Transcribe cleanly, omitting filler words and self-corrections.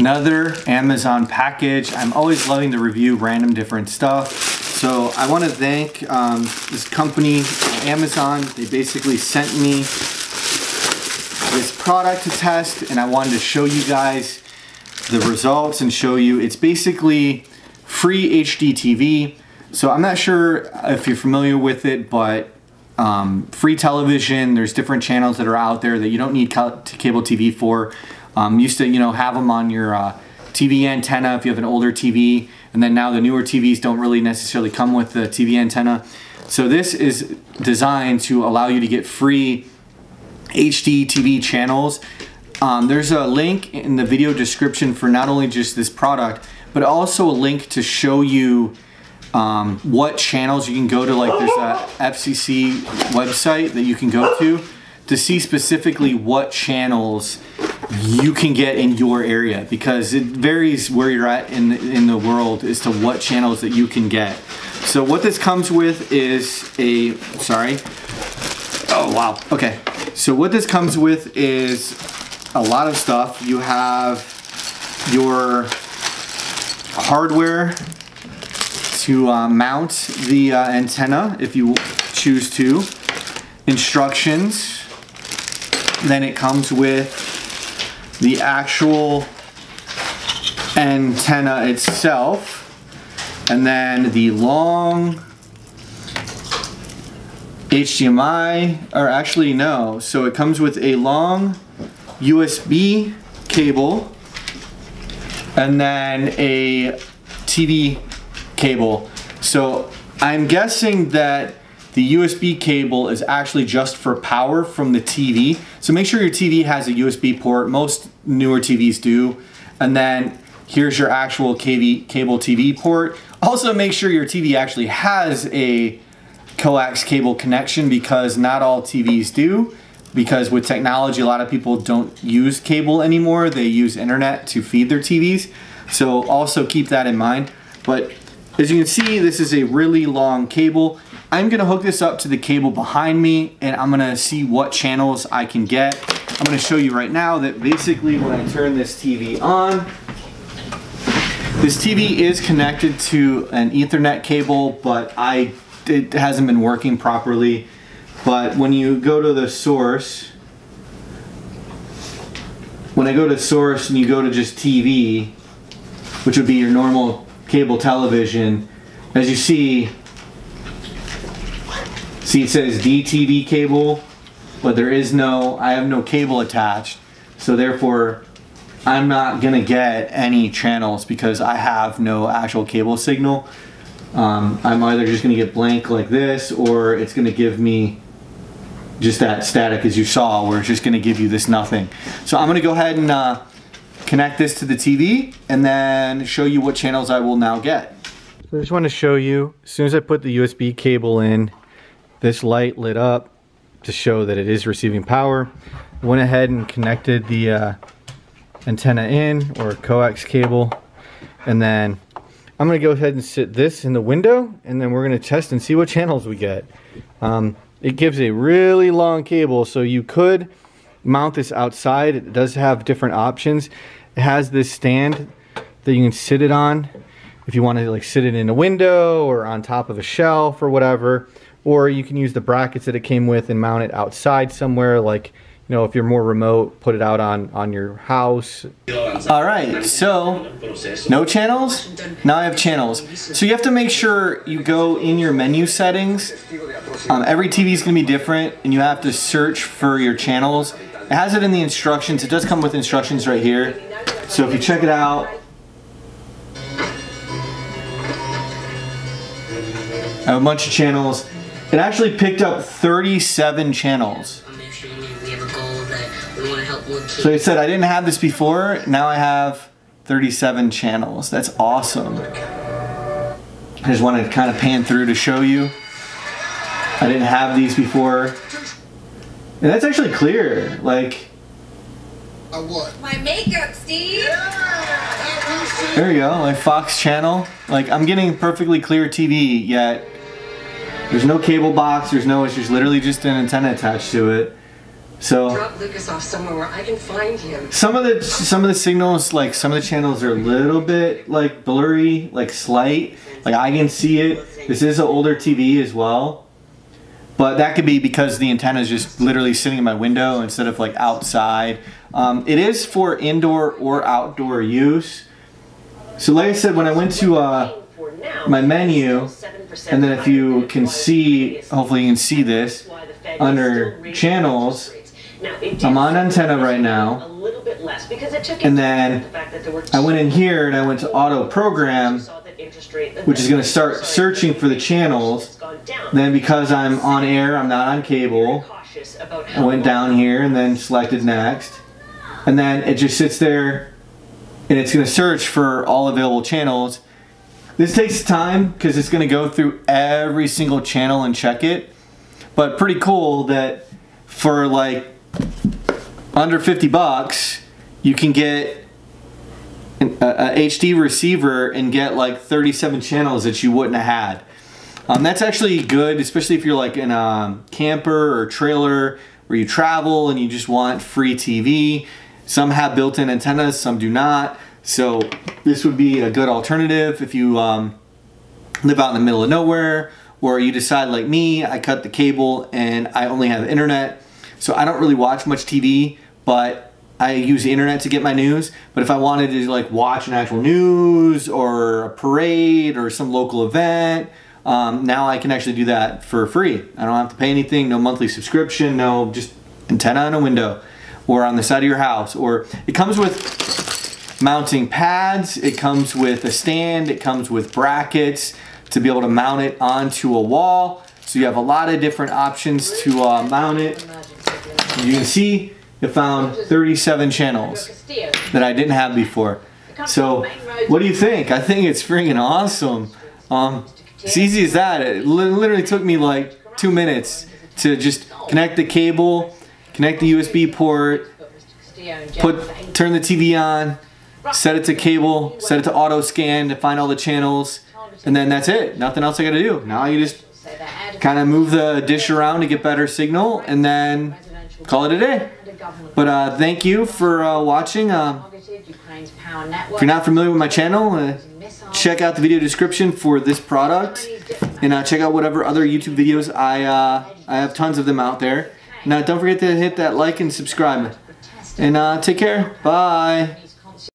Another Amazon package. I'm always loving to review random different stuff. So I want to thank this company, Amazon. They basically sent me this product to test, and I wanted to show you guys the results and show you. It's basically free HDTV. So I'm not sure if you're familiar with it, but free television, there's different channels that are out there that you don't need cable TV for. Used to, you know, have them on your TV antenna if you have an older TV, and then now the newer TVs don't really necessarily come with the TV antenna. So this is designed to allow you to get free HDTV channels. There's a link in the video description for not only just this product, but also a link to show you what channels you can go to. Like there's a FCC website that you can go to see specifically what channels you can get in your area, because it varies where you're at in the world as to what channels that you can get. So what this comes with is a, sorry. Oh, wow. Okay. So what this comes with is a lot of stuff. You have your hardware to mount the antenna if you choose to, instructions, then it comes with the actual antenna itself, and then the long HDMI, or actually no, so it comes with a long USB cable and then a TV cable. So I'm guessing that the USB cable is actually just for power from the TV. So make sure your TV has a USB port. Most newer TVs do. And then here's your actual cable TV port. Also make sure your TV actually has a coax cable connection, because not all TVs do. Because with technology, a lot of people don't use cable anymore. They use internet to feed their TVs. So also keep that in mind. But as you can see, this is a really long cable. I'm gonna hook this up to the cable behind me, and I'm gonna see what channels I can get. I'm gonna show you right now that basically when I turn this TV on, this TV is connected to an Ethernet cable, but it hasn't been working properly. But when you go to the source, when I go to source and you go to just TV, which would be your normal cable television, as you see it says DTV cable, but there is no, I have no cable attached, so therefore I'm not gonna get any channels because I have no actual cable signal. I'm either just gonna get blank like this, or it's gonna give me just that static as you saw, where it's just gonna give you this nothing. So I'm gonna go ahead and connect this to the TV and then show you what channels I will now get. So I just want to show you, as soon as I put the USB cable in, this light lit up to show that it is receiving power. I went ahead and connected the antenna in, or coax cable, and then I'm going to go ahead and sit this in the window, and then we're going to test and see what channels we get. It gives a really long cable, so you could mount this outside. It does have different options. It has this stand that you can sit it on if you want to, like, sit it in a window or on top of a shelf or whatever, or you can use the brackets that it came with and mount it outside somewhere, like, you know, if you're more remote, put it out on your house. All right, so no channels? Now I have channels. So you have to make sure you go in your menu settings. Every TV is going to be different, and you have to search for your channels. It has it in the instructions. It does come with instructions right here. So if you check it out, I have a bunch of channels. It actually picked up 37 channels. So he said, I didn't have this before. Now I have 37 channels. That's awesome. I just wanted to kind of pan through to show you. I didn't have these before. And that's actually clear. Like, my makeup, Steve. There you go, like FOX channel. Like, I'm getting perfectly clear TV, yet there's no cable box, there's no, it's just literally just an antenna attached to it. So drop Lucas off somewhere where I can find him. Some of the signals, like some of the channels, are a little bit like blurry, like slight. Like I can see it. This is an older TV as well, but that could be because the antenna is just literally sitting in my window instead of like outside. It is for indoor or outdoor use. So like I said, when I went to my menu, and then if you can see, hopefully you can see this, under channels, I'm on antenna right now, and then I went in here and I went to auto program, which is going to start searching for the channels. Then because I'm on air, I'm not on cable, I went down here and then selected next, and then it just sits there and it's going to search for all available channels. This takes time because it's going to go through every single channel and check it. But pretty cool that for like under 50 bucks, you can get a HD receiver and get like 37 channels that you wouldn't have had. That's actually good, especially if you're like in a camper or trailer where you travel and you just want free TV. Some have built-in antennas, some do not. So this would be a good alternative if you live out in the middle of nowhere, or you decide like me, I cut the cable and I only have internet. So I don't really watch much TV, but I use the internet to get my news. But if I wanted to like watch an actual news or a parade or some local event, now I can actually do that for free. I don't have to pay anything, no monthly subscription, no, just antenna on a window or on the side of your house. Or it comes with mounting pads, it comes with a stand, it comes with brackets to be able to mount it onto a wall. So you have a lot of different options to mount it. You can see it found 37 channels that I didn't have before. So what do you think? I think it's freaking awesome. It's easy as that. It literally took me like 2 minutes to just connect the cable, connect the USB port, turn the TV on, set it to cable, set it to auto scan to find all the channels, and then that's it. Nothing else I gotta do. Now you just kind of move the dish around to get better signal and then call it a day. But thank you for watching. If you're not familiar with my channel, check out the video description for this product, and check out whatever other YouTube videos I have tons of them out there. Now don't forget to hit that like and subscribe, and take care. Bye.